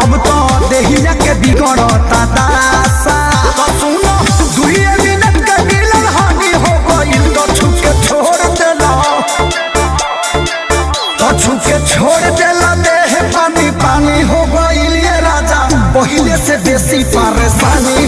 अब तो देहिया के बिगड़ता दासा तो सुनो दुहिया मिनट के मिलन हानि हो गइल तो छुप के छोड़ देला तो छुप के छोड़ देला देह पानी पानी हो गइल ये राजा पहले से बेसी परेशानी।